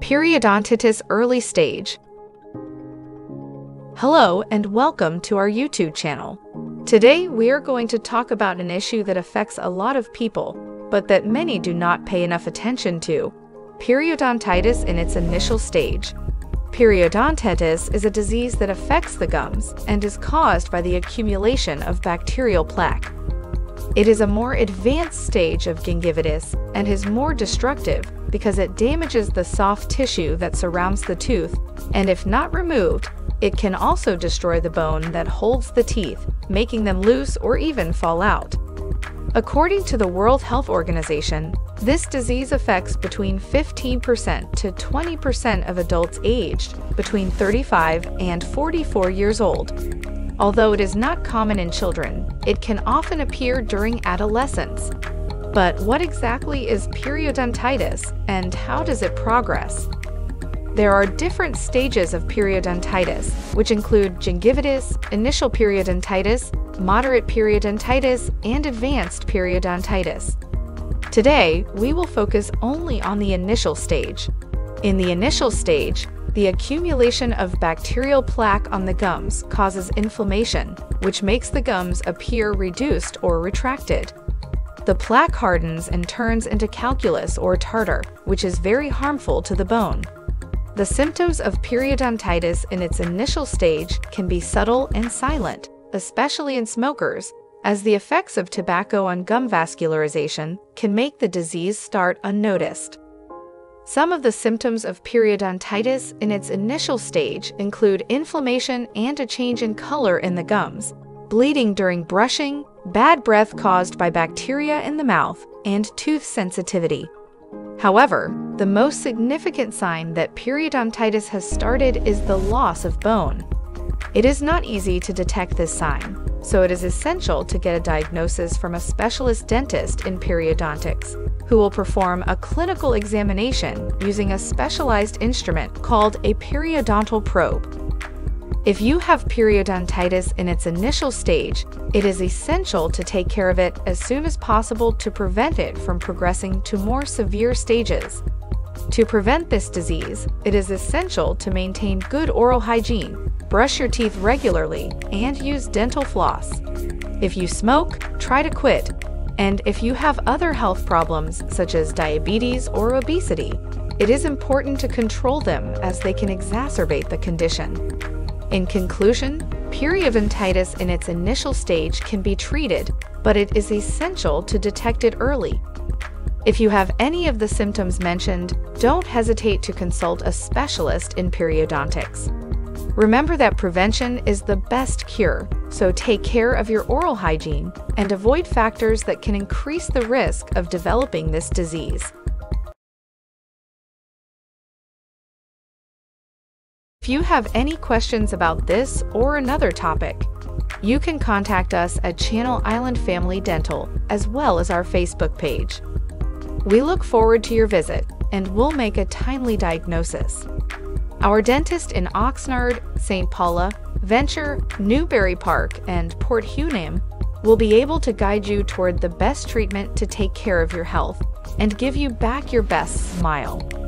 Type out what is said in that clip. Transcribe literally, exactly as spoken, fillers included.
Periodontitis early stage. Hello and welcome to our YouTube channel. Today we are going to talk about an issue that affects a lot of people, but that many do not pay enough attention to: periodontitis in its initial stage. Periodontitis is a disease that affects the gums and is caused by the accumulation of bacterial plaque. It is a more advanced stage of gingivitis and is more destructive because it damages the soft tissue that surrounds the tooth, and if not removed, it can also destroy the bone that holds the teeth, making them loose or even fall out. According to the World Health Organization, this disease affects between fifteen percent to twenty percent of adults aged between thirty-five and forty-four years old. Although it is not common in children, it can often appear during adolescence. But what exactly is periodontitis, and how does it progress? There are different stages of periodontitis, which include gingivitis, initial periodontitis, moderate periodontitis, and advanced periodontitis. Today, we will focus only on the initial stage. In the initial stage, the accumulation of bacterial plaque on the gums causes inflammation, which makes the gums appear reduced or retracted. The plaque hardens and turns into calculus or tartar, which is very harmful to the bone. The symptoms of periodontitis in its initial stage can be subtle and silent, especially in smokers, as the effects of tobacco on gum vascularization can make the disease start unnoticed. Some of the symptoms of periodontitis in its initial stage include inflammation and a change in color in the gums, bleeding during brushing, bad breath caused by bacteria in the mouth, and tooth sensitivity. However, the most significant sign that periodontitis has started is the loss of bone. It is not easy to detect this sign, so it is essential to get a diagnosis from a specialist dentist in periodontics, who will perform a clinical examination using a specialized instrument called a periodontal probe. If you have periodontitis in its initial stage, it is essential to take care of it as soon as possible to prevent it from progressing to more severe stages. To prevent this disease, it is essential to maintain good oral hygiene, brush your teeth regularly, and use dental floss. If you smoke, try to quit. And if you have other health problems such as diabetes or obesity, it is important to control them as they can exacerbate the condition. In conclusion, periodontitis in its initial stage can be treated, but it is essential to detect it early. If you have any of the symptoms mentioned, don't hesitate to consult a specialist in periodontics. Remember that prevention is the best cure, so take care of your oral hygiene and avoid factors that can increase the risk of developing this disease. If you have any questions about this or another topic, you can contact us at Channel Islands Family Dental, as well as our Facebook page. We look forward to your visit, and we'll make a timely diagnosis. Our dentist in Oxnard, Saint Paula, Venture, Newberry Park, and Port Hueneme will be able to guide you toward the best treatment to take care of your health and give you back your best smile.